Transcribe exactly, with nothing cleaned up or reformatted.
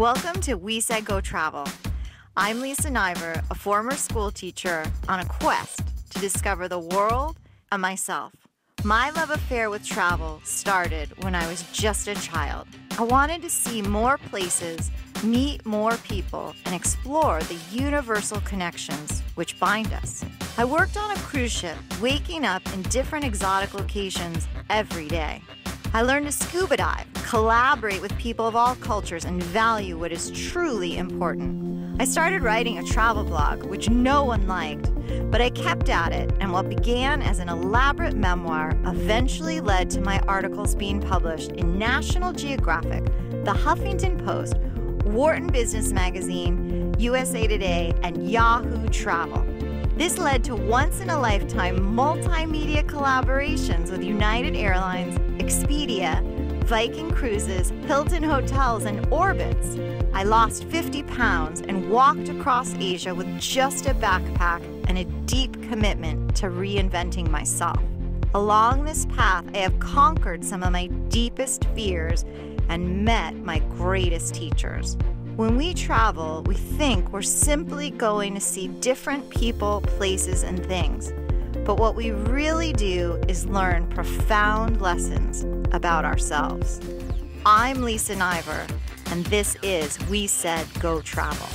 Welcome to We Said Go Travel. I'm Lisa Niver, a former school teacher on a quest to discover the world and myself. My love affair with travel started when I was just a child. I wanted to see more places, meet more people, and explore the universal connections which bind us. I worked on a cruise ship, waking up in different exotic locations every day. I learned to scuba dive, collaborate with people of all cultures, and value what is truly important. I started writing a travel blog, which no one liked, but I kept at it, and what began as an elaborate memoir eventually led to my articles being published in National Geographic, The Huffington Post, Wharton Business Magazine, U S A Today, and Yahoo Travel. This led to once-in-a-lifetime multimedia collaborations with United Airlines, Expedia, Viking Cruises, Hilton Hotels, and Orbitz. I lost fifty pounds and walked across Asia with just a backpack and a deep commitment to reinventing myself. Along this path, I have conquered some of my deepest fears and met my greatest teachers. When we travel, we think we're simply going to see different people, places, and things. But what we really do is learn profound lessons about ourselves. I'm Lisa Niver, and this is We Said Go Travel.